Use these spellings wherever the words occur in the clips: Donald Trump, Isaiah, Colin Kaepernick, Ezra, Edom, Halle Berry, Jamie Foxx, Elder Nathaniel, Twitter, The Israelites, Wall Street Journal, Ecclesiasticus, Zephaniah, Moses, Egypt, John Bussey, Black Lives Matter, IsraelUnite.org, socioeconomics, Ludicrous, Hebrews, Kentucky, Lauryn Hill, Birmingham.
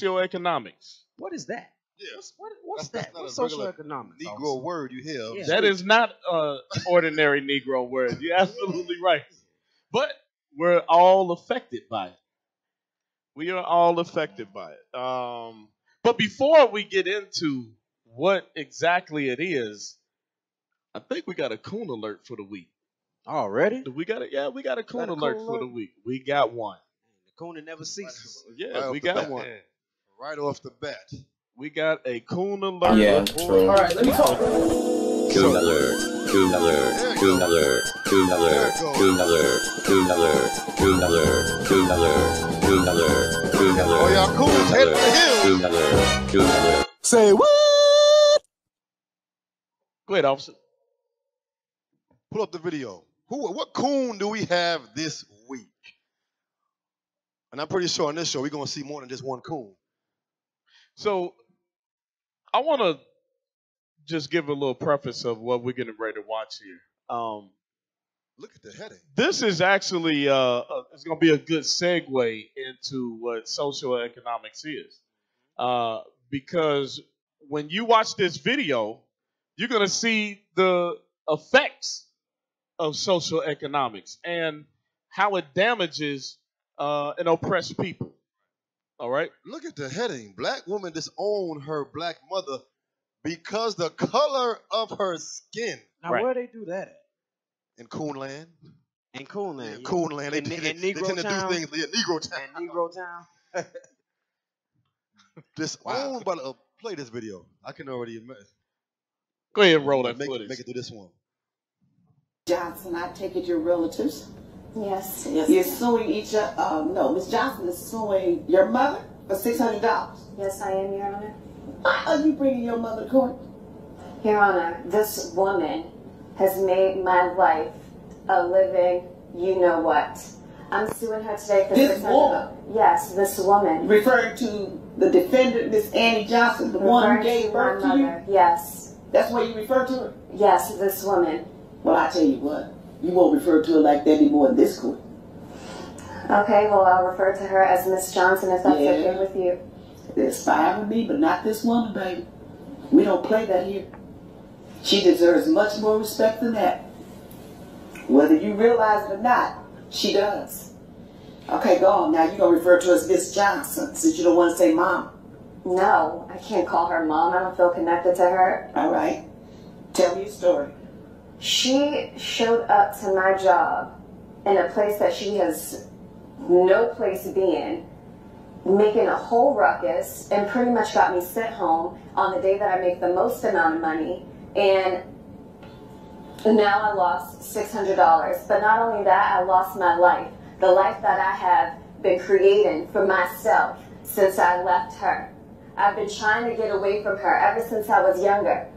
socioeconomics. What is that? Yes. What's that? What's socioeconomics? Negro word you hear. Yeah. That is not an ordinary Negro word. You're absolutely right. But we're all affected by it. We are all affected by it. But before we get into what exactly it is, I think we got a coon alert for the week. Already? We got a coon alert for the week. We got one. The coon never ceases. Yeah, we got one. Right off the bat. We got a coon alert. Yeah, true. All right, let me talk. Coon alert, coon alert, coon alert, coon alert, coon alert, coon alert, coon alert, coon alert, coon alert, coon alert. Oh, y'all coons headed to the hills. Coon alert, coon alert. Say what? Go ahead, officer. Pull up the video. What coon do we have this week? And I'm pretty sure on this show we're going to see more than just one coon. So I want to just give a little preface of what we're getting ready to watch here. Look at the heading. This is actually it's going to be a good segue into what socioeconomics is. Because when you watch this video, you're going to see the effects of social economics and how it damages an oppressed people. All right? Look at the heading. Black woman disowned her black mother because the color of her skin. Now, right. Where they do that at? In Coon Land. In Coon Land. In Coon Land. They tend to do things in Negro Town. In Negro Town. Disowned by the... play this video. I can already admit. Go ahead and roll that footage. Make it through this one. Johnson, I take it your relatives? Yes. Yes. You're suing each other. No, Miss Johnson is suing your mother for $600. Yes, I am, Your Honor. Why are you bringing your mother to court? Your Honor, this woman has made my life a living you-know-what. I'm suing her today for $600. This woman? Yes, this woman. Referring to the defendant, Miss Annie Johnson, the one who gave birth to you? Yes. That's what you refer to her? Yes, this woman. Well, I tell you what, you won't refer to her like that anymore in this court. Okay, well, I'll refer to her as Miss Johnson if that's okay with you. That's fine with me, but not this woman, baby. We don't play that here. She deserves much more respect than that. Whether you realize it or not, she does. Okay, go on. Now you're going to refer to her as Miss Johnson since you don't want to say Mom. No, I can't call her Mom. I don't feel connected to her. All right. Tell me your story. She showed up to my job in a place that she has no place being, making a whole ruckus, and pretty much got me sent home on the day that I make the most amount of money. And now I lost $600. But not only that, I lost my life, the life that I have been creating for myself since I left her. I've been trying to get away from her ever since I was younger.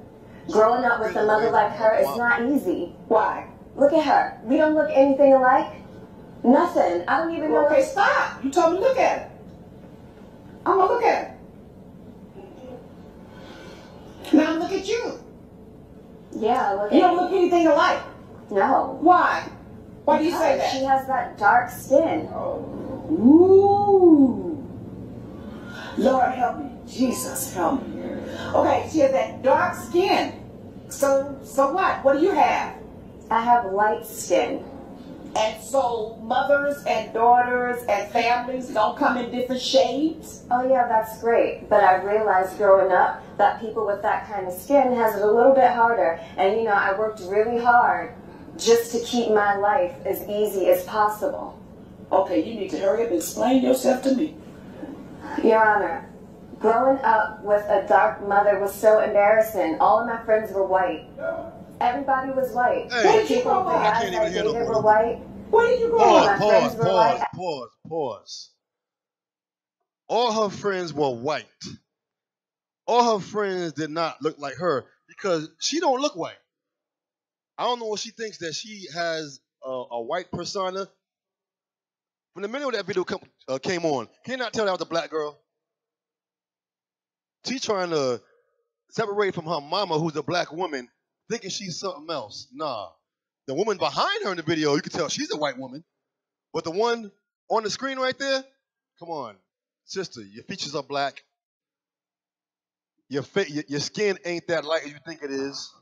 Growing up with a mother like her is not easy. Why? Look at her. We don't look anything alike. Nothing. I don't even know. Okay, stop. You told me to look at her. I'm going to look at her. Now look at you. Yeah, look at you. You don't look anything alike. No. Why? Why do you say that? She has that dark skin. Oh. Ooh. Lord, help me. Jesus, help me. Okay, she has that dark skin. So what? What do you have? I have light skin. And so mothers and daughters and families don't come in different shades? Oh yeah, that's great. But I realized growing up that people with that kind of skin has it a little bit harder. And you know, I worked really hard just to keep my life as easy as possible. Okay, you need to hurry up and explain yourself to me. Your Honor. Growing up with a dark mother was so embarrassing. All of my friends were white. Everybody was white. Hey, what did you grow up? I can't even hear no more. What did you grow up? Pause. All her friends were white. All her friends did not look like her because she don't look white. I don't know what she thinks that she has a white persona. From the minute that video came on, can you not tell that was a black girl? She's trying to separate from her mama, who's a black woman, thinking she's something else. Nah. The woman behind her in the video, you can tell she's a white woman. But the one on the screen right there, come on. sister, your features are black. Your skin ain't that light as you think it is.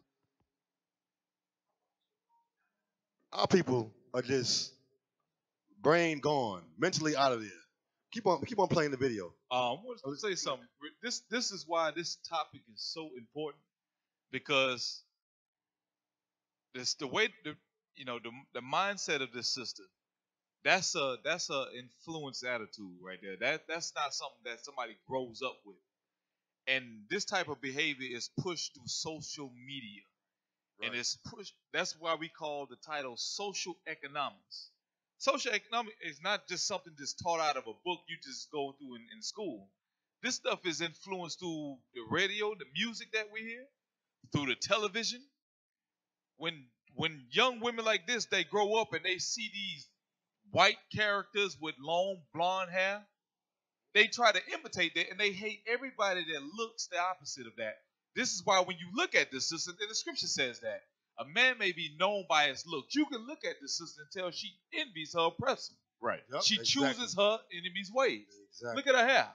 Our people are just brain gone, mentally out of there. Keep on playing the video. I want to say something. This is why this topic is so important, because this the way the mindset of this sister. That's a influence attitude right there. That's not something that somebody grows up with. And this type of behavior is pushed through social media. Right. And it's pushed. That's why we call the title social economics. Social economics is not just something that's taught out of a book you just go through in school. This stuff is influenced through the radio, the music that we hear, through the television. When young women like this, they grow up and they see these white characters with long blonde hair, they try to imitate that, and they hate everybody that looks the opposite of that. This is why when you look at this sister, and the scripture says that a man may be known by his looks. You can look at this sister and tell she envies her oppressor. Right. Yep, she chooses her enemy's ways. Exactly. Look at her hair.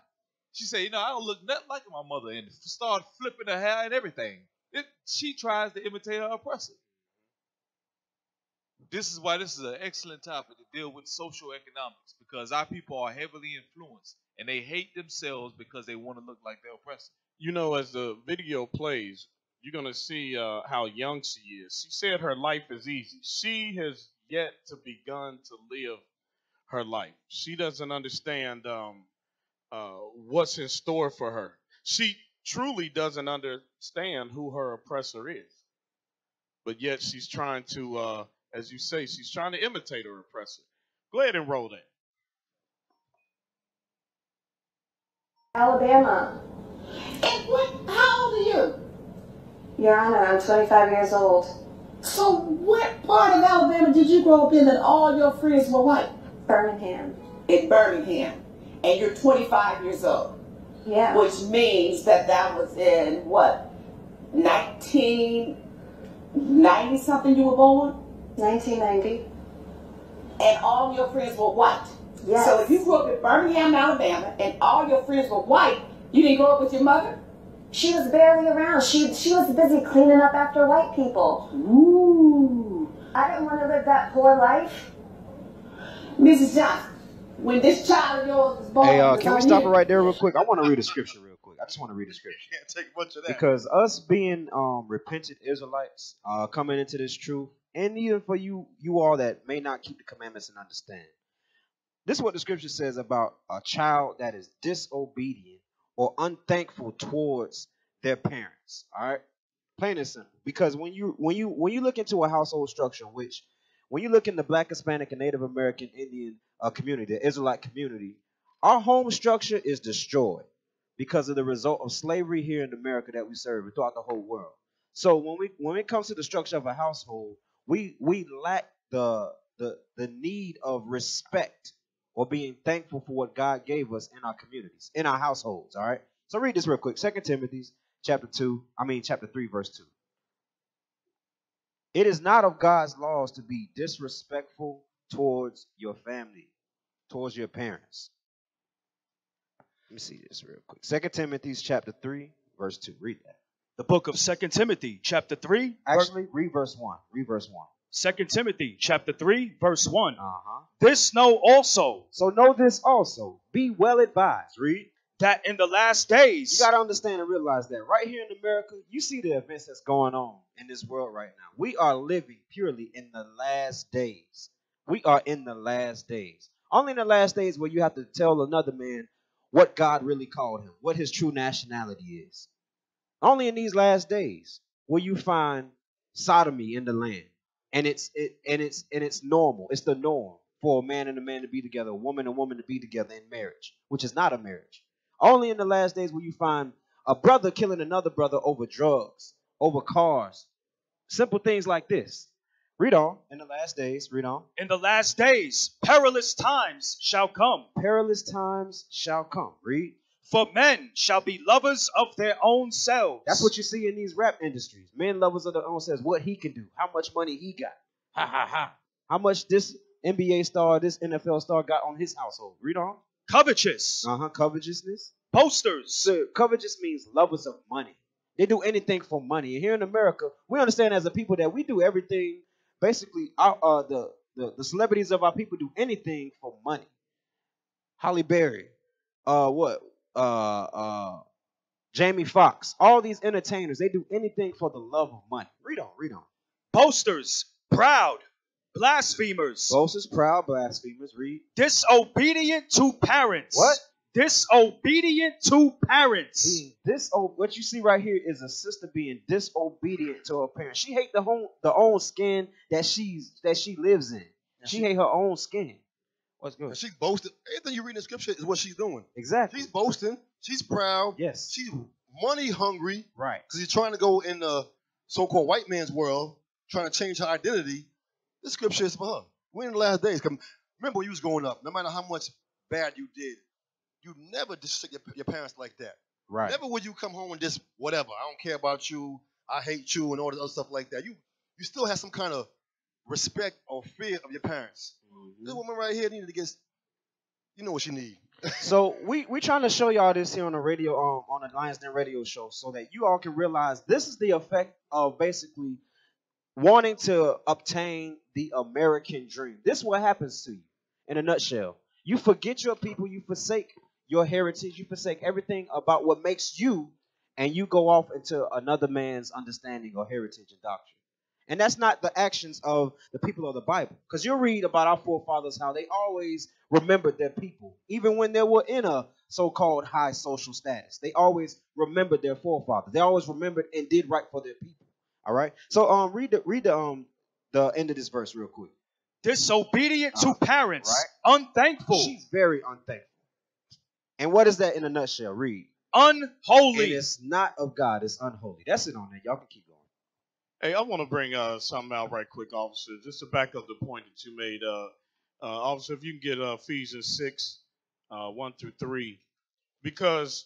She say, I don't look nothing like my mother, and start flipping her hair and everything. She tries to imitate her oppressor. This is why this is an excellent topic to deal with social economics, because our people are heavily influenced and they hate themselves because they want to look like they're oppressed. As the video plays, you're going to see how young she is. She said her life is easy. She has yet to begun to live her life. She doesn't understand what's in store for her. She truly doesn't understand who her oppressor is. But yet she's trying to... as you say, she's trying to imitate her oppressor. Go ahead and roll that. Alabama. And what? How old are you? Your Honor, I'm 25 years old. So what part of Alabama did you grow up in that all your friends were white? Birmingham. In Birmingham. And you're 25 years old. Yeah. Which means that was in, what, 1990-something you were born? 1990. And all your friends were white. Yes. So if you grew up in Birmingham, Alabama, and all your friends were white, you didn't grow up with your mother? She was barely around. She was busy cleaning up after white people. Ooh. I didn't want to live that poor life. Mrs. Johnson, when this child of yours was born... Hey, can we stop it right there real quick? I want to read a scripture real quick. I just want to read a scripture. You can't take much of that. Because us being repentant Israelites, coming into this truth, and even for you all that may not keep the commandments and understand. This is what the scripture says about a child that is disobedient or unthankful towards their parents. All right? Plain and simple. Because when you look into a household structure, which when you look in the Black, Hispanic, and Native American Indian community, the Israelite community, our home structure is destroyed because of the result of slavery here in America that we serve and throughout the whole world. So when it comes to the structure of a household, we lack the need of respect or being thankful for what God gave us in our communities, in our households, all right? So read this real quick. 2 Timothy chapter 3, verse 2. It is not of God's laws to be disrespectful towards your family, towards your parents. Let me see this real quick. 2 Timothy chapter 3, verse 2. Read that. The book of 2 Timothy, chapter 3. Actually, read verse 1. Read verse 1. 2 Timothy, chapter 3, verse 1. This know also. So know this also. Be well advised. Read. That in the last days. You got to understand and realize that right here in America, you see the events that's going on in this world right now. We are living purely in the last days. We are in the last days. Only in the last days where you have to tell another man what God really called him, what his true nationality is. Only in these last days will you find sodomy in the land, and it's normal. It's the norm for a man and a man to be together, a woman and a woman to be together in marriage, which is not a marriage. Only in the last days will you find a brother killing another brother over drugs, over cars, simple things like this. Read on. In the last days, read on. In the last days, perilous times shall come. Perilous times shall come. Read. For men shall be lovers of their own selves. That's what you see in these rap industries. Men lovers of their own selves. What he can do. How much money he got. Ha, ha, ha. How much this NBA star, this NFL star got on his household. Read on. Covetous. Covetousness. Boasters. So covetous means lovers of money. They do anything for money. And here in America, we understand as a people that we do everything. Basically, our, the celebrities of our people do anything for money. Halle Berry, Jamie Foxx, all these entertainers, they do anything for the love of money. Read on. Boasters, proud, blasphemers. Boasters, proud, blasphemers. Read. Disobedient to parents. What? Disobedient to parents. What you see right here is a sister being disobedient to her parents. She hates the own skin that she lives in. And she hates her own skin. What's good? And she boasted. Anything you read in the scripture is what she's doing. Exactly. She's boasting. She's proud. Yes. She's money hungry. Right. Because she's trying to go in the so-called white man's world, trying to change her identity. This scripture is for her. We're in the last days. Remember when you was growing up, no matter how much bad you did, you never disrespect your parents like that. Right. Never would you come home and just whatever. I don't care about you. I hate you and all this other stuff like that. You still have some kind of respect or fear of your parents. Mm-hmm. This woman right here needed to get, you know what you need. So we trying to show y'all this here on the radio, on the Lions Den radio show, so that you all can realize this is the effect of basically wanting to obtain the American dream. This is what happens to you in a nutshell. You forget your people. You forsake your heritage. You forsake everything about what makes you, and you go off into another man's understanding or heritage and doctrine. And that's not the actions of the people of the Bible. Because you'll read about our forefathers, how they always remembered their people. Even when they were in a so-called high social status, they always remembered their forefathers. They always remembered and did right for their people. All right? So read the end of this verse real quick. Disobedient to parents. Right? Unthankful. She's very unthankful. And what is that in a nutshell? Read. Unholy. And it's not of God. It's unholy. That's it on that. Y'all can keep going. Hey, I want to bring something out right quick, officer, just to back up the point that you made. Officer, if you can get Ephesians 6, 1 through 3. Because,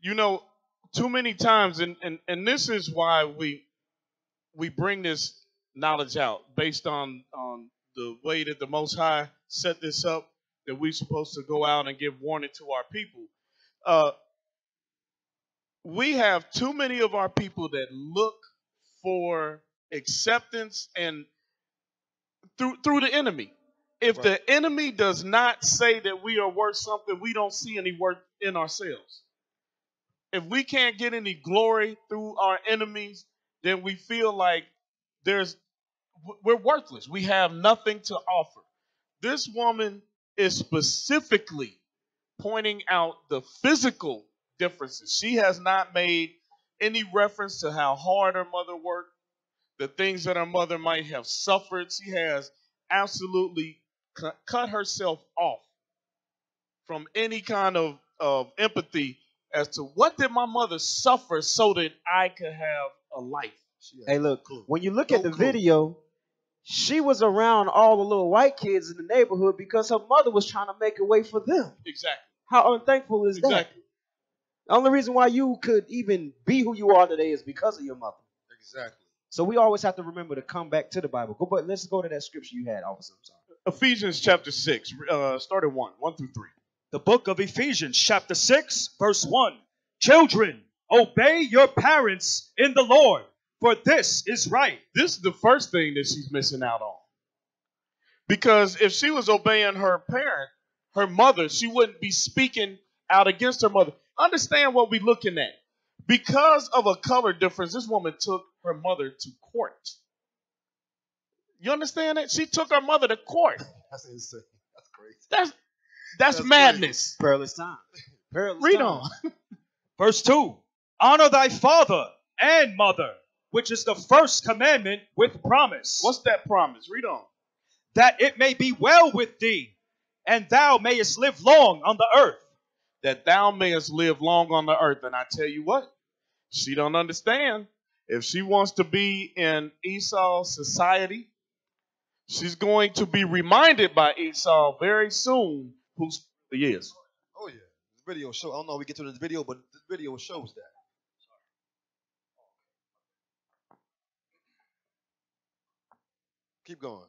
you know, too many times, and this is why we bring this knowledge out based on the way that the Most High set this up, that we're supposed to go out and give warning to our people. We have too many of our people that look for acceptance and through the enemy. If right. The enemy does not say that we are worth something, we don't see any worth in ourselves. If we can't get any glory through our enemies, then we feel like we're worthless. We have nothing to offer. This woman is specifically pointing out the physical differences. She has not made any reference to how hard her mother worked, the things that her mother might have suffered. She has absolutely cut herself off from any kind of empathy as to what did my mother suffer so that I could have a life. Hey, look, when you look at the video, she was around all the little white kids in the neighborhood because her mother was trying to make a way for them. Exactly. How unthankful is that? Exactly. The only reason why you could even be who you are today is because of your mother. Exactly. So we always have to remember to come back to the Bible. But let's go to that scripture you had, officer. Ephesians chapter 6, start at 1 through 3. The book of Ephesians chapter 6, verse 1. Children, obey your parents in the Lord, for this is right. This is the first thing that she's missing out on. Because if she was obeying her parent, her mother, she wouldn't be speaking out against her mother. Understand what we're looking at. Because of a color difference, this woman took her mother to court. You understand that? She took her mother to court. That's insane. That's crazy. That's madness. Crazy. Perilous time. Perilous Read time. On. Verse 2. Honor thy father and mother, which is the first commandment with promise. What's that promise? Read on. That it may be well with thee, and thou mayest live long on the earth. That thou mayest live long on the earth. And I tell you what, she don't understand. If she wants to be in Esau's society, she's going to be reminded by Esau very soon who he is. Oh, yeah. The video show. I don't know if we get to this video, but the video shows that. Keep going.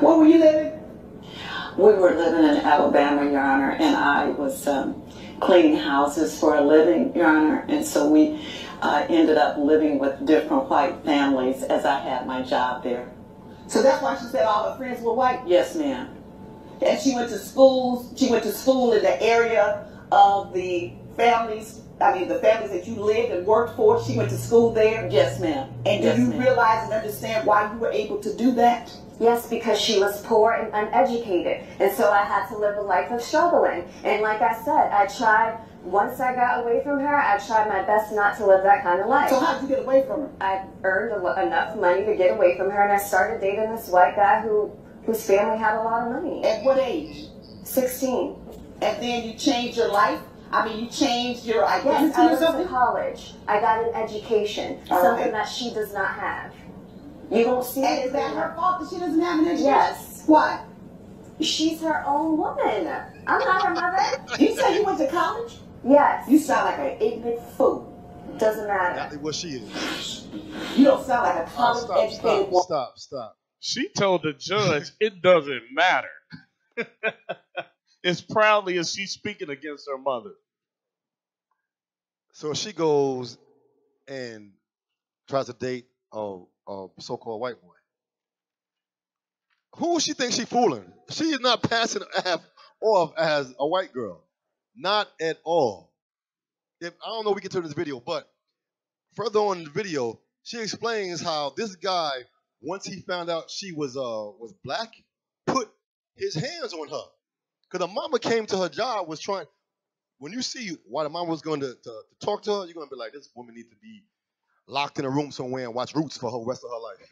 What were you there? We were living in Alabama, Your Honor, and I was cleaning houses for a living, Your Honor, and so we ended up living with different white families as I had my job there. So that's why she said all her friends were white? Yes, ma'am. And she went to schools, she went to school in the area of the families, I mean the families that you lived and worked for, she went to school there? Yes, ma'am. And do you realize and understand why you were able to do that? Yes, because she was poor and uneducated, and so I had to live a life of struggling. And like I said, I tried, once I got away from her, I tried my best not to live that kind of life. So how did you get away from her? I earned enough money to get away from her, and I started dating this white guy whose family had a lot of money. At what age? 16. And then you changed your life? I mean, you changed your identity? Yes, I was in college. I got an education, something that she does not have. You don't see it. And is that her fault that she doesn't have an education? Yes. Why? She's her own woman. I'm not her mother. You said you went to college? Yes. You sound like an ignorant fool. Doesn't matter. That's what she is. You don't sound like a college-educated woman. Stop. She told the judge it doesn't matter. As proudly as she's speaking against her mother. So she goes and tries to date a so-called white boy. Who she thinks she's fooling? She is not passing off as a white girl. Not at all. I don't know if we get to this video, but further on in the video, she explains how this guy, once he found out she was black, put his hands on her. Because the mama came to her job, was trying, when you see why the mama was going to talk to her, you're going to be like, this woman needs to be locked in a room somewhere and watch Roots for the rest of her life.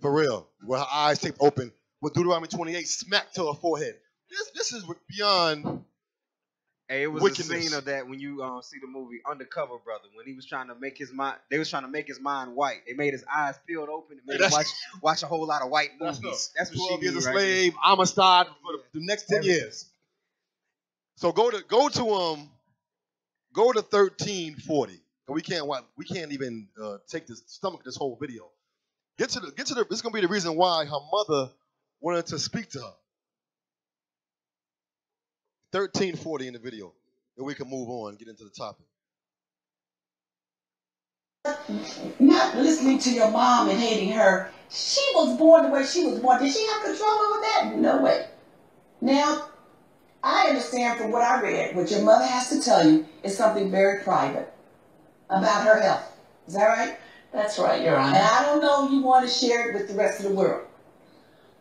For real. Where her eyes taped open with Deuteronomy 28 smacked to her forehead. This is beyond. Hey, it was wickedness. A scene of that when you see the movie Undercover Brother, when he was trying to make his mind, they was trying to make his mind white. They made his eyes peeled open and made him watch a whole lot of white movies. That's what she did. 12 years a slave, right? Amistad for the next 10 years. So go to 1340. We can't even take this stomach this whole video. Get to the. This is gonna be the reason why her mother wanted to speak to her. 1340 in the video, and we can move on, get into the topic. Not listening to your mom and hating her. She was born the way she was born. Did she have control over that? No way. Now, I understand from what I read, what your mother has to tell you is something very private about her health. Is that right? That's right, Your Honor. And I don't know if you want to share it with the rest of the world,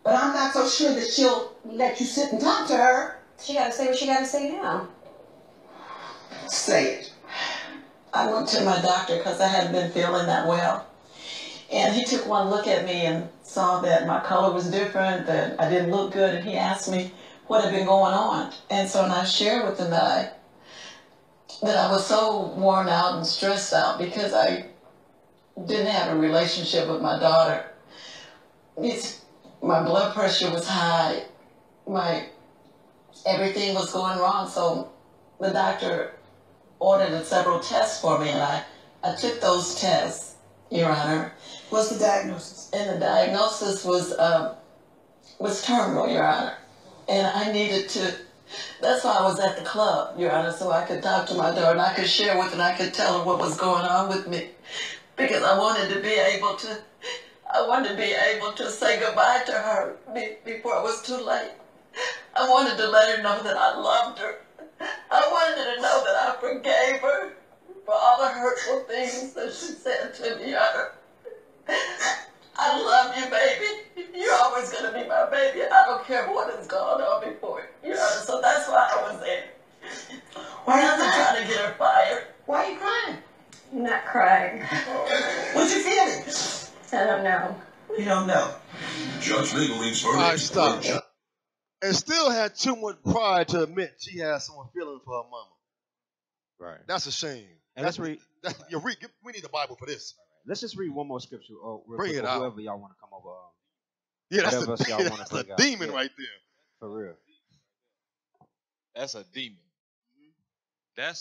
but I'm not so sure that she'll let you sit and talk to her. She got to say what she got to say now. Say it. I went to my doctor because I hadn't been feeling that well. And he took one look at me and saw that my color was different, that I didn't look good. And he asked me what had been going on. And so I shared with him that I was so worn out and stressed out because I didn't have a relationship with my daughter. My blood pressure was high. Everything was going wrong, so the doctor ordered several tests for me, and I took those tests, Your Honor. What's the diagnosis? And the diagnosis was terminal, Your Honor. And I needed to, that's why I was at the club, Your Honor, so I could talk to my daughter, and I could share with her, and I could tell her what was going on with me, because I wanted to be able to say goodbye to her before it was too late. I wanted to let her know that I loved her. I wanted her to know that I forgave her for all the hurtful things that she said to me. I love you, baby. You're always going to be my baby. I don't care what has gone on before. So that's why I was there. Why are you trying to get her fired? Why are you crying? I'm not crying. What's your feeling? I don't know. You don't know. Judge Lee believes her. All right, stop. And still had too much pride to admit she had someone feeling for her mama. Right. That's a shame. And we need the Bible for this. Let's just read one more scripture. Bring it out. Whoever y'all want to come over. Yeah, that's a demon right there. For real. That's a demon. I'm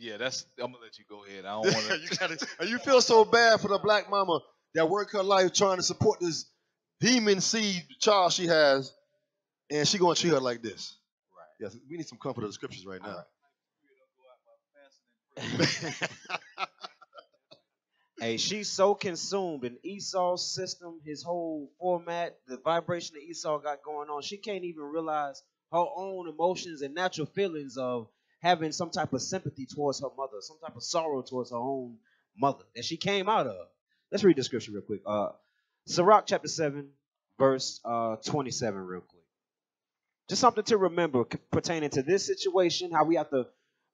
gonna let you go ahead. I don't want to. You feel so bad for the black mama that worked her life trying to support this demon seed child she has, and she going to treat her like this. Right. Yes, we need some comfort of the scriptures right now. Hey, she's so consumed in Esau's system, his whole format, the vibration that Esau got going on, she can't even realize her own emotions and natural feelings of having some type of sympathy towards her mother, some type of sorrow towards her own mother that she came out of. Let's read the scripture real quick. Sirach chapter 7, verse 27 real quick. Just something to remember pertaining to this situation, how we have to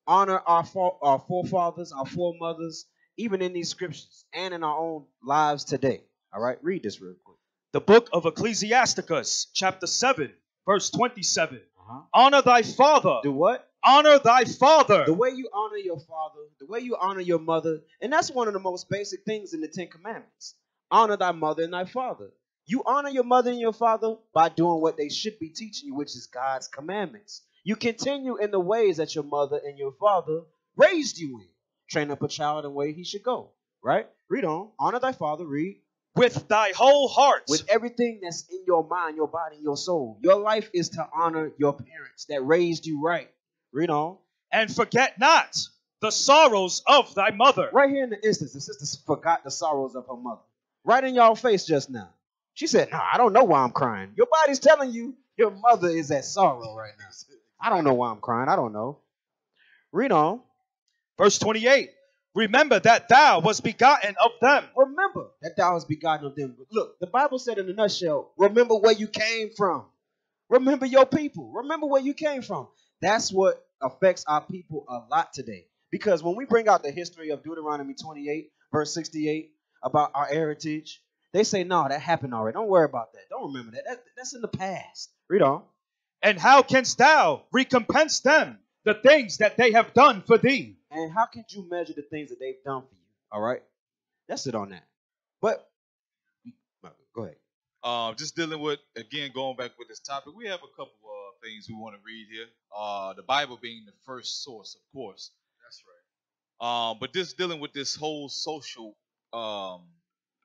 honor our forefathers, our foremothers, even in these scriptures and in our own lives today. All right, read this real quick. The book of Ecclesiasticus, chapter 7, verse 27. Honor thy father. Do what? Honor thy father. The way you honor your father, the way you honor your mother, and that's one of the most basic things in the Ten Commandments. Honor thy mother and thy father. You honor your mother and your father by doing what they should be teaching you, which is God's commandments. You continue in the ways that your mother and your father raised you in. Train up a child in the way he should go. Right? Read on. Honor thy father. Read. With thy whole heart. With everything that's in your mind, your body, your soul. Your life is to honor your parents that raised you right. Read on. And forget not the sorrows of thy mother. Right here in the instance, the sister forgot the sorrows of her mother. Right in y'all face just now. She said, nah, I don't know why I'm crying. Your body's telling you your mother is at sorrow right now. I don't know why I'm crying. I don't know. Read on. Verse 28. Remember that thou was begotten of them. Remember that thou was begotten of them. Look, the Bible said in a nutshell, remember where you came from. Remember your people. Remember where you came from. That's what affects our people a lot today. Because when we bring out the history of Deuteronomy 28, verse 68, about our heritage, they say, no, that happened already. Don't worry about that. Don't remember that. That's in the past. Read on. And how canst thou recompense them the things that they have done for thee? And how can you measure the things that they've done for you? All right. That's it on that. But go ahead. Just dealing with, again, going back with this topic, we have a couple of things we want to read here. The Bible being the first source, of course. That's right. But just dealing with this whole social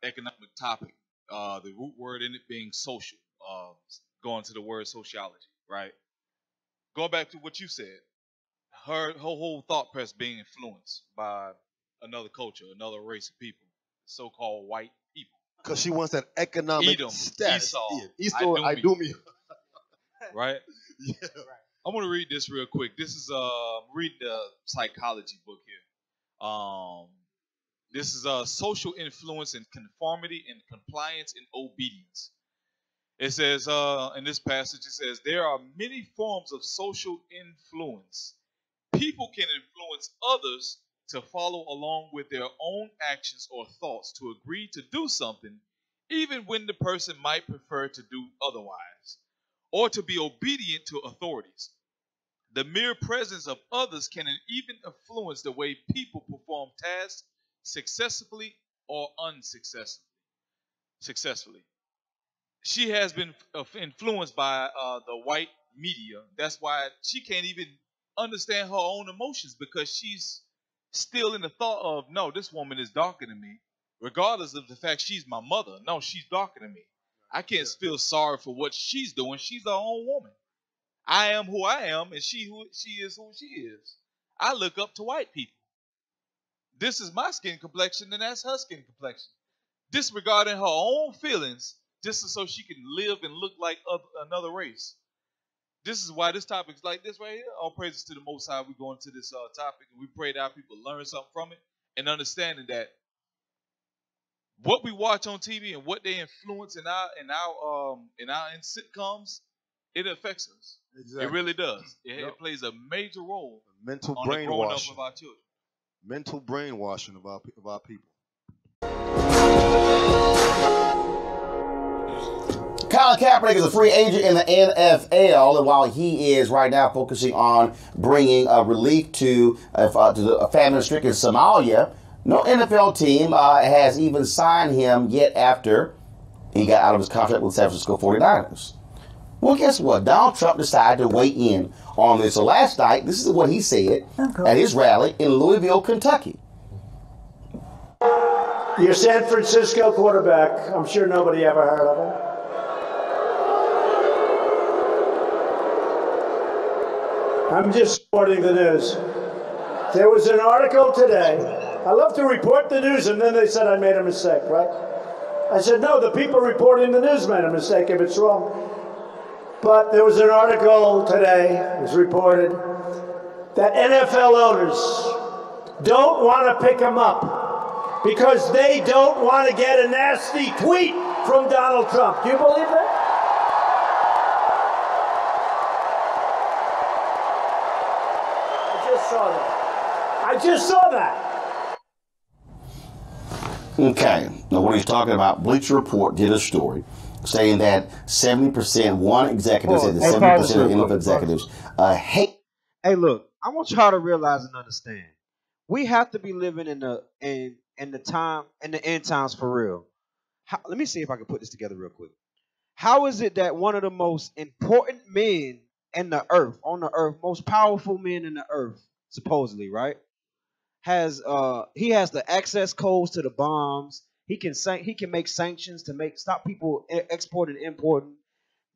economic topic, the root word in it being social, going to the word sociology. Right. Going back to what you said, her whole thought press being influenced by another culture, another race of people, so-called white people. Because she wants an economic Edom, status. Esau, Idumea. Right? Yeah. Right. I want to read this real quick. This is read the psychology book here. This is social influence and conformity and compliance and obedience. It says, in this passage, it says, there are many forms of social influence. People can influence others to follow along with their own actions or thoughts to agree to do something, even when the person might prefer to do otherwise, or to be obedient to authorities. The mere presence of others can even influence the way people perform tasks successfully or unsuccessfully. She has been influenced by the white media. That's why she can't even understand her own emotions, because she's still in the thought of, no, this woman is darker than me, regardless of the fact she's my mother. No, she's darker than me. I can't feel sorry for what she's doing. She's her own woman. I am who I am, and she is who she is. I look up to white people. This is my skin complexion, and that's her skin complexion. Disregarding her own feelings, just so she can live and look like another race. This is why this topic is like this right here. All praises to the Most High. We go into this topic, and we pray that our people learn something from it, and understanding that what we watch on TV and what they influence in our sitcoms, it affects us. Exactly. It really does. It plays a major role. Mental on brainwashing the growing up of our children. Mental brainwashing of our people. Colin Kaepernick is a free agent in the NFL, and while he is right now focusing on bringing relief to the famine-stricken Somalia, no NFL team has even signed him yet after he got out of his contract with San Francisco 49ers. Well, guess what? Donald Trump decided to weigh in on this. So last night, this is what he said at his rally in Louisville, Kentucky. Your San Francisco quarterback, I'm sure nobody ever heard of him. I'm just reporting the news. There was an article today. I love to report the news, and then they said I made a mistake, right? I said, no, the people reporting the news made a mistake if it's wrong. But there was an article today, it was reported, that NFL owners don't want to pick them up because they don't want to get a nasty tweet from Donald Trump. Do you believe that? I just saw that. Okay, now what he's talking about, Bleacher Report did a story saying that 70%, one executive said that 70% of NFL executives hate. Hey, look, I want y'all to realize and understand, we have to be living in the end times for real. Let me see if I can put this together real quick. How is it that one of the most important men in the earth, on the earth, most powerful men in the earth, supposedly, right? He has the access codes to the bombs. He can make sanctions to stop people exporting and importing.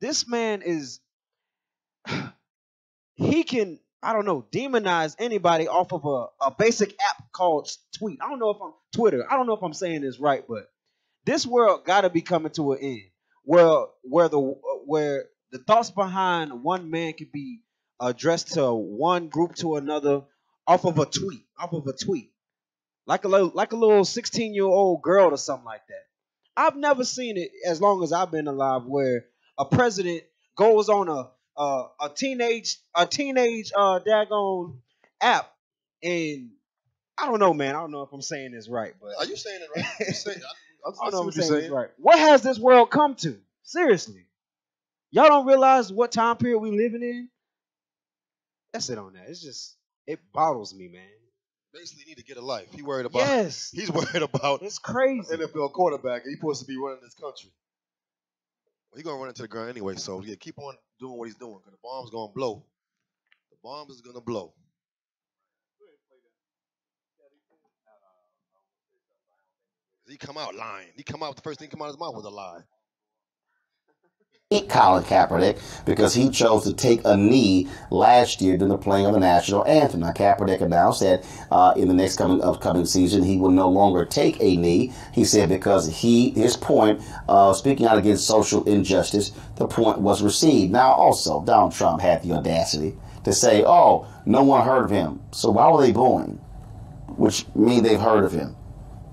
This man is, he can, I don't know, demonize anybody off of a basic app called tweet. I don't know if I'm Twitter. I don't know if I'm saying this right, but this world got to be coming to an end. Well, where the thoughts behind one man could be addressed to one group to another. Off of a tweet, like a little 16-year-old girl or something like that. I've never seen it as long as I've been alive where a president goes on a teenage daggone app, and I don't know, man. I don't know if I'm saying this right, but are you saying it right? I don't know if I'm saying this right. What has this world come to? Seriously, y'all don't realize what time period we living in. That's it on that. It's just. It bothers me, man. Basically, need to get a life. He worried about. Yes, he's worried about. It's crazy. NFL quarterback. He's supposed to be running this country. Well, he's gonna run into the ground anyway. So yeah, keep on doing what he's doing. Cause the bomb's gonna blow. The bomb is gonna blow. He come out lying. He come out. The first thing come out of his mouth was a lie. Colin Kaepernick because he chose to take a knee last year during the playing of the national anthem. Now, Kaepernick announced that in the next upcoming season he will no longer take a knee. He said because his point speaking out against social injustice, the point was received. Now, also Donald Trump had the audacity to say, "Oh, no one heard of him, so why were they booing?" Which means they've heard of him.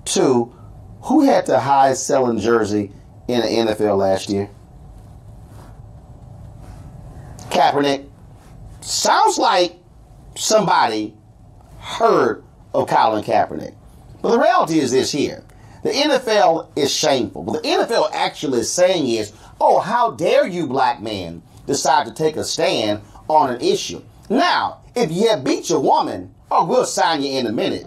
Two, who had the highest selling jersey in the NFL last year? Kaepernick. Sounds like somebody heard of Colin Kaepernick. But the reality is this here. The NFL is shameful. What the NFL actually is saying is, oh, how dare you, black man, decide to take a stand on an issue. Now, if you beat your woman, oh, we'll sign you in a minute.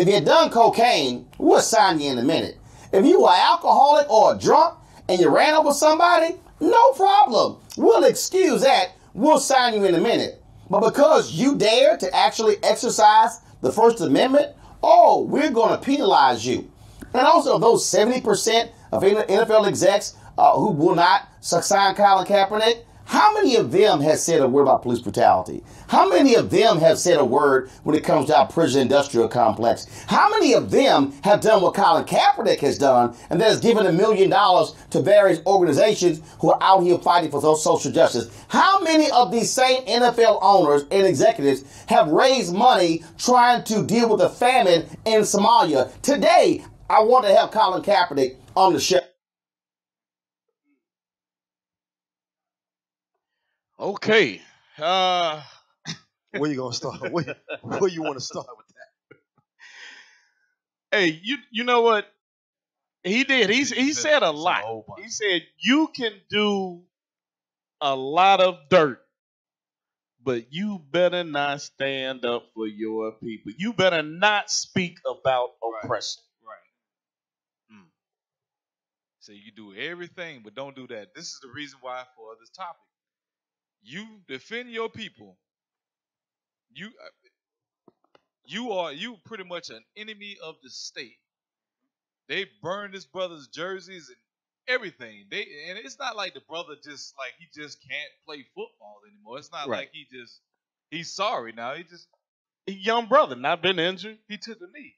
If you done cocaine, we'll sign you in a minute. If you were alcoholic or drunk and you ran over somebody, no problem. We'll excuse that. We'll sign you in a minute. But because you dare to actually exercise the First Amendment, oh, we're going to penalize you. And also those 70% of NFL execs who will not sign Colin Kaepernick, how many of them have said a word about police brutality? How many of them have said a word when it comes to our prison industrial complex? How many of them have done what Colin Kaepernick has done and that has given $1 million to various organizations who are out here fighting for social justice? How many of these same NFL owners and executives have raised money trying to deal with the famine in Somalia? Today, I want to have Colin Kaepernick on the show. Okay. Where you gonna start? Where you want to start with that? Hey, you know what he did? He said a lot. He said you can do a lot of dirt, but you better not stand up for your people. You better not speak about oppression. Right. Mm. So you do everything, but don't do that. This is the reason why for this topic. You defend your people. You pretty much an enemy of the state. They burned his brother's jerseys and everything. And it's not like the brother just like he just can't play football anymore. It's not like he just He's sorry now. He just a young brother, not been injured. He took the knee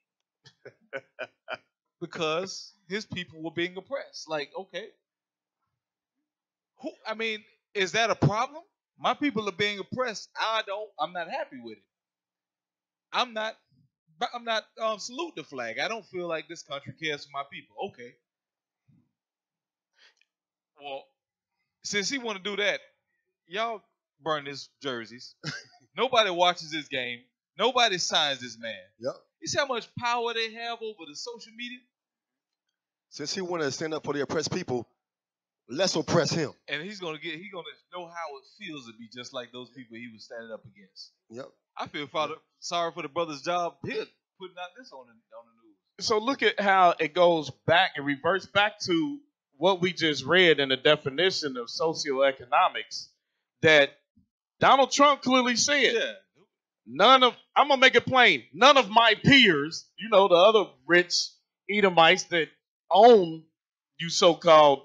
because his people were being oppressed. Like, okay, who? I mean, is that a problem? My people are being oppressed. I'm not happy with it. I'm not salute the flag. I don't feel like this country cares for my people. Okay. Well, since he want to do that, y'all burn his jerseys. Nobody watches this game. Nobody signs this man. Yep. You see how much power they have over the social media? Since he want to stand up for the oppressed people, let's oppress him. And he's gonna know how it feels to be just like those people he was standing up against. Yep. I feel sorry for the brother's job here putting out this on the news. So look at how it goes back and reverts back to what we just read in the definition of socioeconomics that Donald Trump clearly said. Yeah. I'm gonna make it plain. None of my peers, you know, the other rich Edomites that own you so-called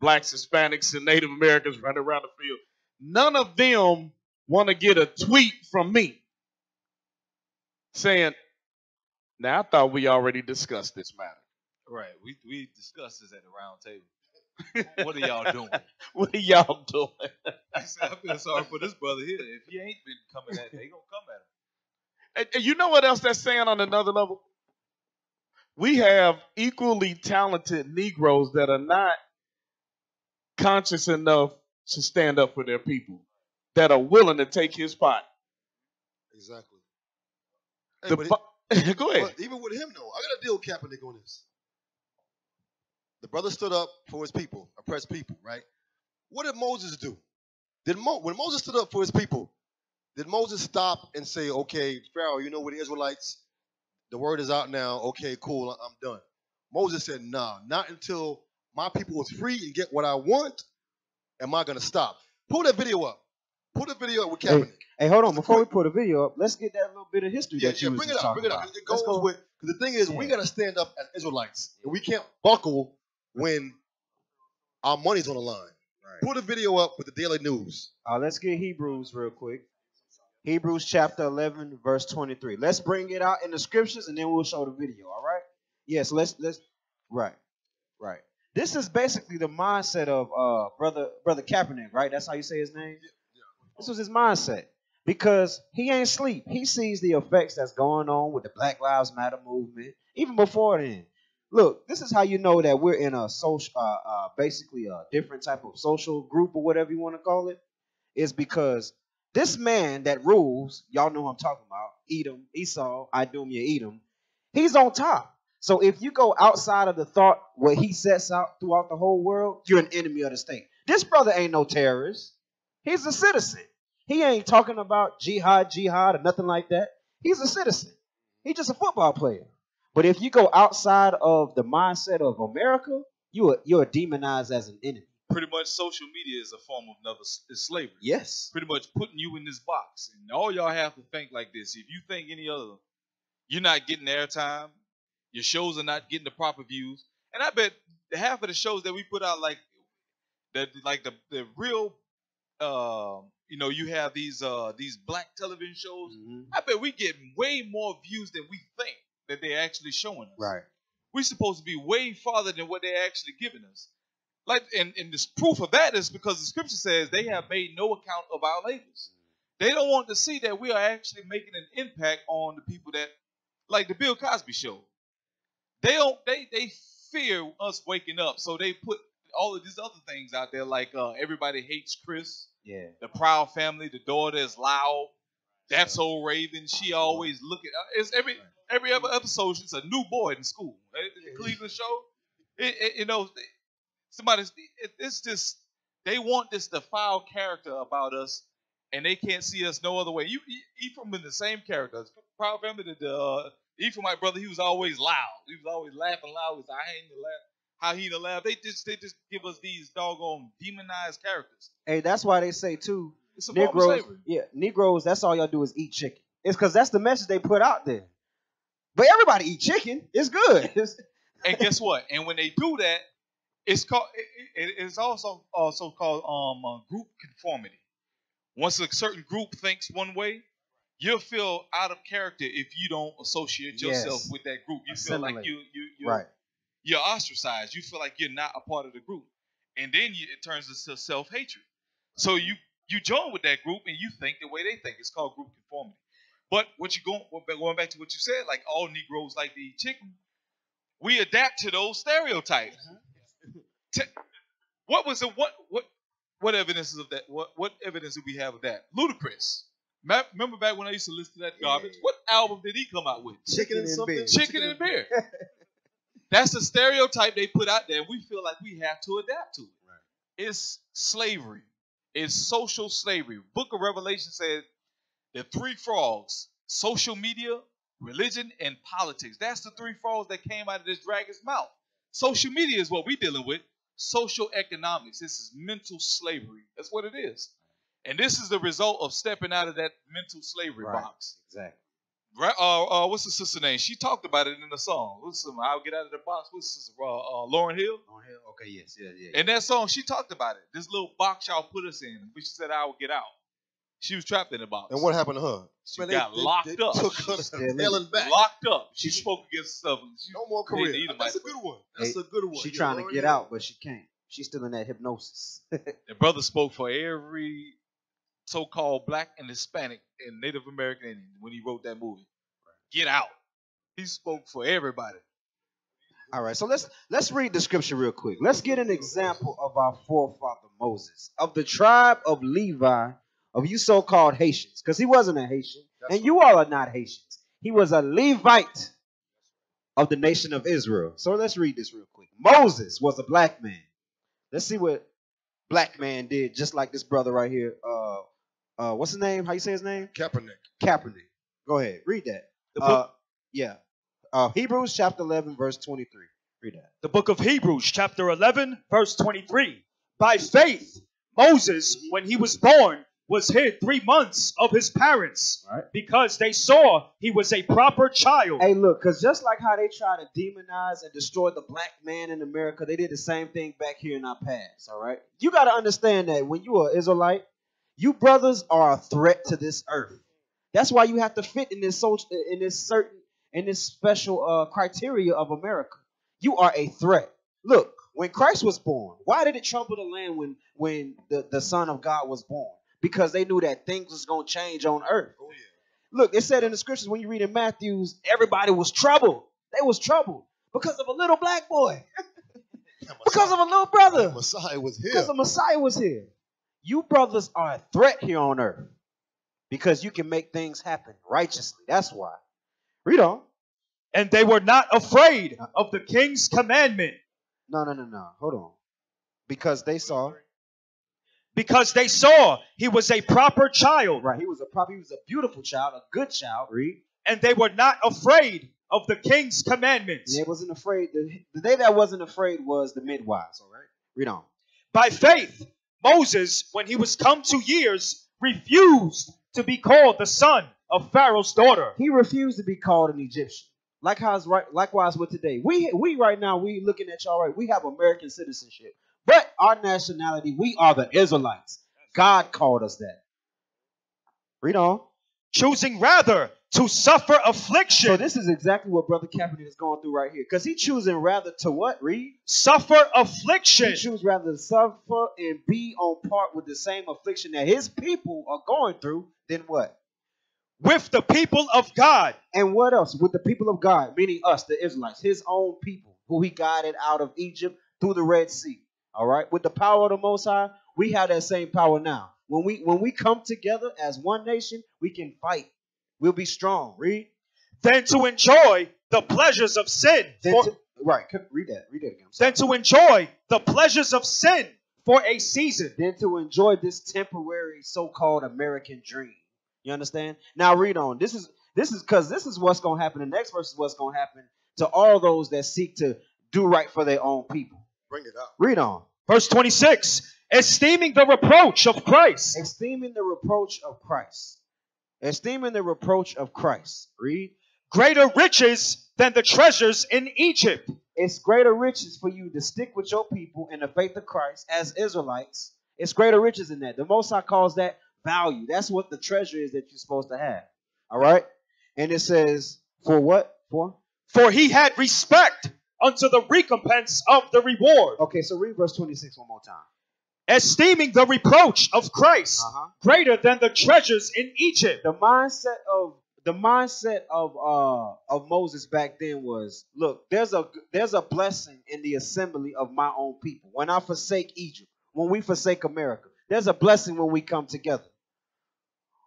blacks, Hispanics, and Native Americans running around the field, none of them want to get a tweet from me saying, now I thought we already discussed this matter. Right. We discussed this at the round table. What are y'all doing? What are y'all doing? I feel sorry for this brother here. If he ain't been coming at him, they going to come at him. And you know what else that's saying on another level? We have equally talented Negroes that are not conscious enough to stand up for their people, that are willing to take his pot. Exactly. Hey, go ahead. Even with him, though, I got to deal with Kaepernick on this. The brother stood up for his people, oppressed people, right? What did Moses do? When Moses stood up for his people, did Moses stop and say, okay, Pharaoh, you know what, the Israelites, the word is out now. Okay, cool, I'm done. Moses said, nah, not until my people was free and get what I want am I going to stop. Pull that video up. Put a video up with Kaepernick. Hey, hold on. Before we put a video up, let's get that little bit of history that you was talking about. Bring it up. It goes with, because the thing is, we got to stand up as Israelites. And we can't buckle when our money's on the line. Right. Put a video up with the Daily News. Let's get Hebrews real quick. Hebrews chapter 11, verse 23. Let's bring it out in the scriptures, and then we'll show the video, all right? Yes, let's right. This is basically the mindset of Brother Kaepernick, right? That's how you say his name? Yeah. This was his mindset because he ain't sleep. He sees the effects that's going on with the Black Lives Matter movement even before then. Look, this is how you know that we're in a social, basically a different type of social group or whatever you want to call it, is because this man that rules, y'all know who I'm talking about, Esau, Idumea, Edom, he's on top. So if you go outside of the thought where he sets out throughout the whole world, you're an enemy of the state. This brother ain't no terrorist. He's a citizen. He ain't talking about jihad or nothing like that. He's a citizen. He's just a football player. But if you go outside of the mindset of America, you're demonized as an enemy. Pretty much social media is a form of slavery. Yes. Pretty much putting you in this box. And all y'all have to think like this. If you think any other, you're not getting airtime. Your shows are not getting the proper views. And I bet half of the shows that we put out, like the real... you have these black television shows. Mm-hmm. I bet we get way more views than we think that they're actually showing us. Right. We're supposed to be way farther than what they're actually giving us. And this proof of that is because the scripture says they have made no account of our labors. They don't want to see that we are actually making an impact on the people that, like the Bill Cosby show. They fear us waking up, so they put all of these other things out there, like Everybody Hates Chris. Yeah. The Proud Family, the daughter is loud. That's old Raven. She always looking. It's every other episode. It's a new boy in school. The Cleveland Show. It's just they want this defiled character about us, and they can't see us no other way. Ephraim in the same character. Proud Family. The Ephraim, my brother, he was always loud. He was always laughing loud. I ain't gonna laugh. How he to laugh. They just give us these doggone demonized characters. Hey, that's why they say too, it's Negroes. Yeah, Negroes. That's all y'all do is eat chicken. It's because that's the message they put out there. But everybody eat chicken. It's good. And guess what? And when they do that, it's called. It's also called group conformity. Once a certain group thinks one way, you'll feel out of character if you don't associate yourself with that group. You feel like you're ostracized. You feel like you're not a part of the group. And then it turns into self-hatred. So you join with that group and you think the way they think. It's called group conformity. But what you going back to what you said, like all Negroes like to eat chicken, we adapt to those stereotypes. Uh-huh. What evidence of that? What evidence do we have of that? Ludicrous. Remember back when I used to listen to that garbage? Yeah. What album did he come out with? Chicken and Beer. That's the stereotype they put out there. We feel like we have to adapt to it. Right. It's slavery. It's social slavery. Book of Revelation said the three frogs: social media, religion, and politics. That's the three frogs that came out of this dragon's mouth. Social media is what we're dealing with. Social economics. This is mental slavery. That's what it is. And this is the result of stepping out of that mental slavery box. Exactly. Right. What's the sister's name? She talked about it in the song. Listen, I'll get out of the box. What's the sister? Lauryn Hill? Lauryn Hill. Okay, yes. In that song, she talked about it. This little box y'all put us in. But she said, I will get out. She was trapped in the box. And what happened to her? She got locked up. Locked up. She spoke against stuff. No more career. That's a good one. She's trying to get out, but she can't. She's still in that hypnosis. The brother spoke for every so-called black and Hispanic and Native American Indian when he wrote that movie. Right. Get Out. He spoke for everybody. All right, so let's read the scripture real quick. Let's get an example of our forefather Moses, of the tribe of Levi, of you so-called Haitians, because he wasn't a Haitian, and you all are not Haitians. He was a Levite of the nation of Israel. So let's read this real quick. Moses was a black man. Let's see what black man did, just like this brother right here. What's his name? How you say his name? Kaepernick. Go ahead. Read that. Hebrews chapter 11, verse 23. Read that. The book of Hebrews chapter 11, verse 23. By faith, Moses, when he was born, was hid 3 months of his parents because they saw he was a proper child. Hey, look, because just like how they try to demonize and destroy the black man in America, they did the same thing back here in our past, all right? You got to understand that when you are Israelite, you brothers are a threat to this earth. That's why you have to fit in this social, in this special criteria of America. You are a threat. Look, when Christ was born, why did it trouble the land when the Son of God was born? Because they knew that things was going to change on earth. Oh, yeah. Look, it said in the scriptures, when you read in Matthew, everybody was troubled. They was troubled because of a little black boy. Because of a little brother. Messiah was here. Because the Messiah was here. You brothers are a threat here on earth because you can make things happen righteously. That's why. Read on. And they were not afraid of the king's commandment. No. Hold on. Because they saw... Because they saw he was a proper child. Right. He was a beautiful child, a good child. Read. And they were not afraid of the king's commandments. And they wasn't afraid. The day that wasn't afraid was the midwives. All right. Read on. By faith, Moses, when he was come to years, refused to be called the son of Pharaoh's daughter. He refused to be called an Egyptian. Likewise with today. We right now, we looking at y'all right. We have American citizenship. But our nationality, we are the Israelites. God called us that. Read on. Choosing rather to suffer affliction. So this is exactly what Brother Kaepernick is going through right here. Because he choosing rather to what? Read. Suffer affliction. He chooses rather to suffer and be on part with the same affliction that his people are going through. Then what? With the people of God. And what else? With the people of God, meaning us, the Israelites, his own people, who he guided out of Egypt through the Red Sea. All right, with the power of the Most High, we have that same power now. When we come together as one nation, we can fight. We'll be strong. Read. Then to enjoy the pleasures of sin. Read that again. Then to enjoy the pleasures of sin for a season. Then to enjoy this temporary so-called American dream. You understand? Now read on. This is because this is what's going to happen. The next verse is what's going to happen to all those that seek to do right for their own people. Bring it up. Read on. Verse 26. Esteeming the reproach of Christ. Esteeming the reproach of Christ. Esteeming the reproach of Christ. Read. Greater riches than the treasures in Egypt. It's greater riches for you to stick with your people in the faith of Christ as Israelites. It's greater riches in that. The Most High calls that value. That's what the treasure is that you're supposed to have. All right? And it says, for what? For he had respect unto the recompense of the reward. Okay, so read verse 26 one more time. Esteeming the reproach of Christ greater than the treasures in Egypt. The mindset of Moses back then was, look, there's a blessing in the assembly of my own people. When I forsake Egypt, when we forsake America, there's a blessing when we come together.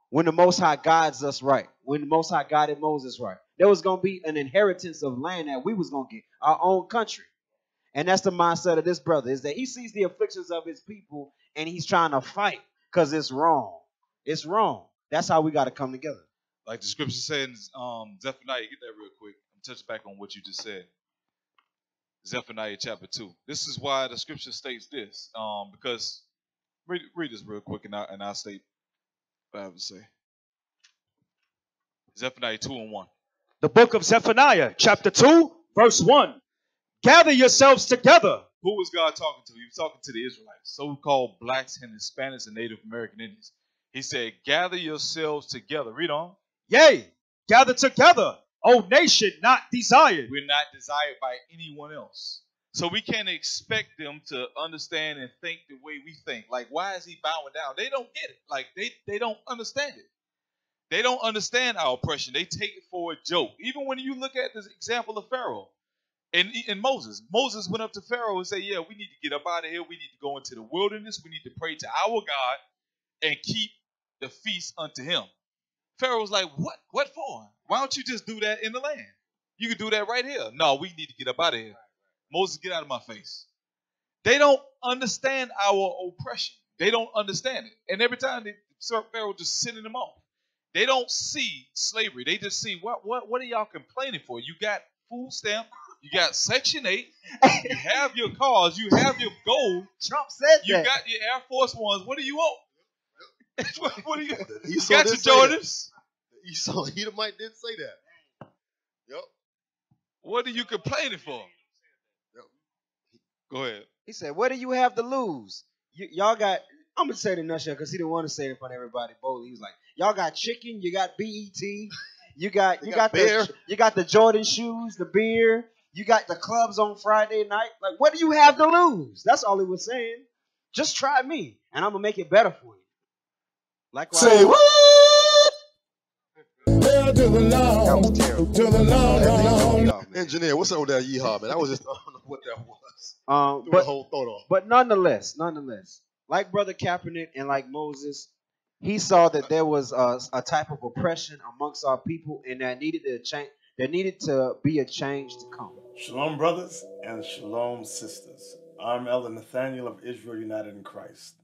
When the Most High guides us right, when the Most High guided Moses right, there was going to be an inheritance of land that we was going to get, our own country. And that's the mindset of this brother, is that he sees the afflictions of his people and he's trying to fight because it's wrong. It's wrong. That's how we got to come together. Like the scripture says, Zephaniah, get that real quick. Touch back on what you just said. Zephaniah chapter 2. This is why the scripture states this, because read this real quick, and I'll state what I have to say. Zephaniah 2:1. The book of Zephaniah, chapter 2, verse 1. Gather yourselves together. Who was God talking to? He was talking to the Israelites, so-called blacks and Hispanics and Native American Indians. He said, gather yourselves together. Read on. Yea, gather together, O nation not desired. We're not desired by anyone else. So we can't expect them to understand and think the way we think. Like, why is he bowing down? They don't get it. Like, they don't understand it. They don't understand our oppression. They take it for a joke. Even when you look at this example of Pharaoh and Moses. Moses went up to Pharaoh and said, yeah, we need to get up out of here. We need to go into the wilderness. We need to pray to our God and keep the feast unto him. Pharaoh was like, what for? Why don't you just do that in the land? You can do that right here. No, we need to get up out of here. Moses, get out of my face. They don't understand our oppression. They don't understand it. And every time they Pharaoh just sending them off. They don't see slavery. They just see, what are y'all complaining for? You got food stamp. You got Section 8. You have your cars. You have your gold. Trump said you that. You got your Air Force Ones. What do you want? What do you got? You got your Jordans? Esau Edomite didn't say that. Yep. What are you complaining for? Yep. Go ahead. He said, what do you have to lose? Y'all got, I'm going to say it in a nutshell because he didn't want to say it in front of everybody boldly. He was like, y'all got chicken, you got BET, you got the Jordan shoes, the beer, you got the clubs on Friday night. Like, what do you have to lose? That's all he was saying. Just try me, and I'm going to make it better for you. Likewise. Say what? Hell to the law. To the law. Engineer, what's up with that yeehaw, man? I don't know what that was. The whole thought off. But nonetheless, like Brother Kaepernick and like Moses, he saw that there was a type of oppression amongst our people, and that needed to change. There needed to be a change to come. Shalom, brothers and shalom, sisters. I'm Elder Nathaniel of Israel United in Christ.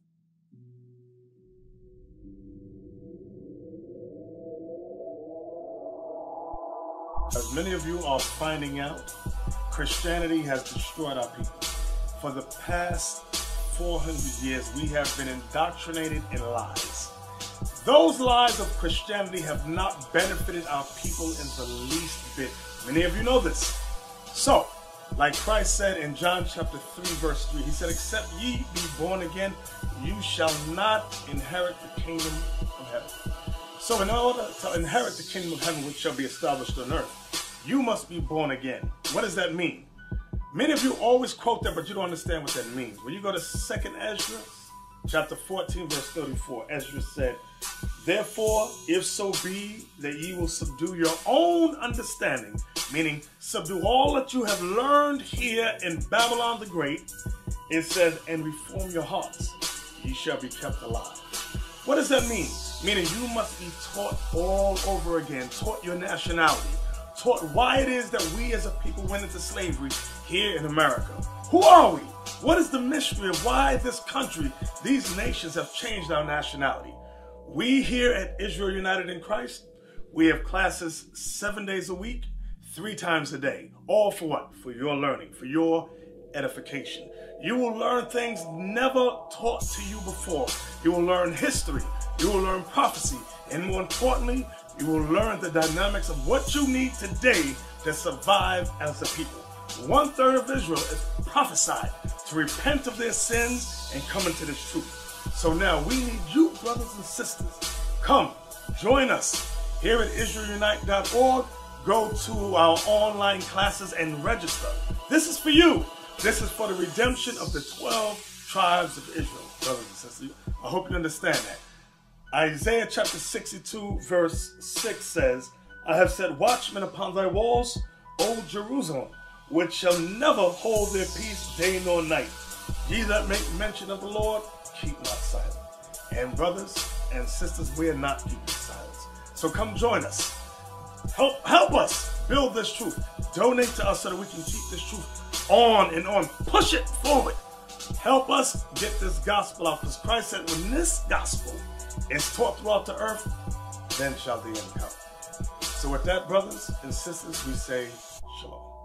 As many of you are finding out, Christianity has destroyed our people. For the past 400 years, we have been indoctrinated in lies. Those lies of Christianity have not benefited our people in the least bit. Many of you know this. So, like Christ said in John chapter 3, verse 3, he said, except ye be born again, you shall not inherit the kingdom of heaven. So in order to inherit the kingdom of heaven, which shall be established on earth, you must be born again. What does that mean? Many of you always quote that, but you don't understand what that means. When you go to 2nd Ezra, chapter 14, verse 34, Ezra said, therefore, if so be that ye will subdue your own understanding, meaning subdue all that you have learned here in Babylon the Great, it says, and reform your hearts, ye shall be kept alive. What does that mean? Meaning you must be taught all over again, taught your nationality, taught why it is that we as a people went into slavery here in America. Who are we? What is the mystery of why this country, these nations have changed our nationality? We here at Israel United in Christ, we have classes 7 days a week, 3 times a day. All for what? For your learning, for your edification. You will learn things never taught to you before. You will learn history. You will learn prophecy. And more importantly, you will learn the dynamics of what you need today to survive as a people. 1/3 of Israel is prophesied to repent of their sins and come into this truth. So now we need you brothers and sisters, come join us here at IsraelUnite.org. Go to our online classes and register. This is for you. This is for the redemption of the 12 tribes of Israel, brothers and sisters. I hope you understand that. Isaiah chapter 62, verse 6 says, I have set watchmen upon thy walls, O Jerusalem, which shall never hold their peace day nor night. Ye that make mention of the Lord, keep not silent. And brothers and sisters, we are not keeping silence. So come join us. Help us build this truth. Donate to us so that we can keep this truth on and on. Push it forward. Help us get this gospel out. Because Christ said, when this gospel is taught throughout the earth, then shall the end come. So with that, brothers and sisters, we say shalom.